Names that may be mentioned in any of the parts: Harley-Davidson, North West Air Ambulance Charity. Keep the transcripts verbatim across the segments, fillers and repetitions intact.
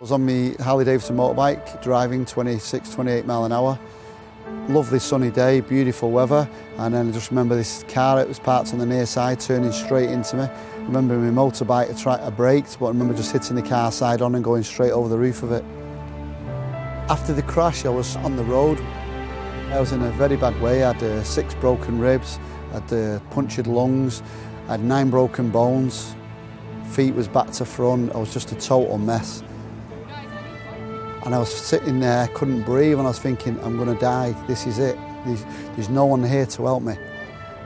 I was on my Harley-Davidson motorbike, driving twenty-six, twenty-eight mile an hour. Lovely sunny day, beautiful weather, and then I just remember this car, it was parked on the near side, turning straight into me. I remember my motorbike, I, tried, I braked, but I remember just hitting the car side on and going straight over the roof of it. After the crash, I was on the road. I was in a very bad way. I had uh, six broken ribs, I had uh, punctured lungs, I had nine broken bones, feet was back to front, I was just a total mess. And I was sitting there, couldn't breathe, and I was thinking, I'm going to die, this is it. There's, there's no one here to help me.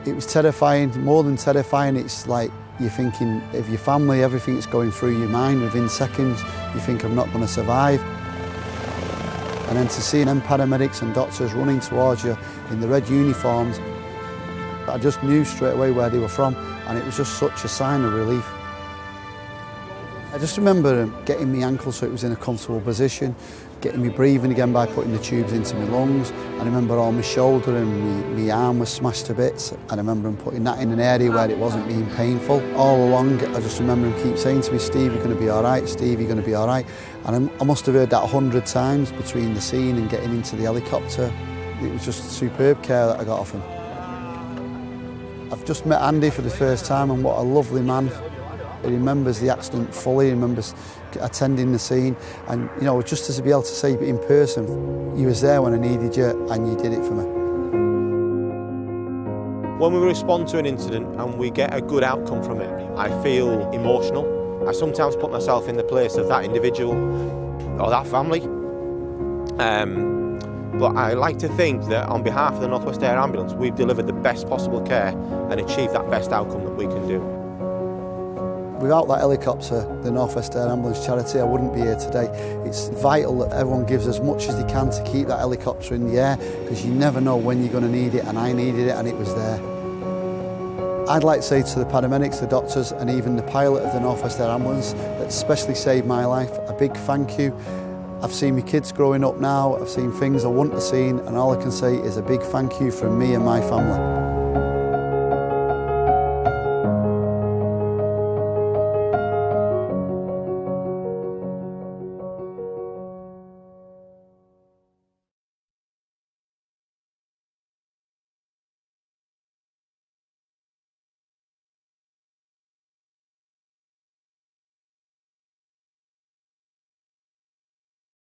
It was terrifying, more than terrifying. It's like you're thinking of your family, everything that's going through your mind within seconds. You think, I'm not going to survive. And then to see them paramedics and doctors running towards you in the red uniforms, I just knew straight away where they were from, and it was just such a sign of relief. I just remember getting my ankle so it was in a comfortable position, getting me breathing again by putting the tubes into my lungs. I remember all my shoulder and my, my arm was smashed to bits. I remember him putting that in an area where it wasn't being painful. All along, I just remember him keep saying to me, Steve, you're going to be all right, Steve, you're going to be all right. And I must have heard that a hundred times between the scene and getting into the helicopter. It was just superb care that I got off him. I've just met Andy for the first time, and what a lovely man. He remembers the accident fully, he remembers attending the scene, and you know, just to be able to say in person, you was there when I needed you and you did it for me. When we respond to an incident and we get a good outcome from it, I feel emotional. I sometimes put myself in the place of that individual or that family. Um, but I like to think that on behalf of the North West Air Ambulance, we've delivered the best possible care and achieved that best outcome that we can do. Without that helicopter, the North West Air Ambulance Charity, I wouldn't be here today. It's vital that everyone gives as much as they can to keep that helicopter in the air, because you never know when you're going to need it, and I needed it and it was there. I'd like to say to the paramedics, the doctors and even the pilot of the North West Air Ambulance that especially saved my life, a big thank you. I've seen my kids growing up now, I've seen things I wouldn't have seen, and all I can say is a big thank you from me and my family.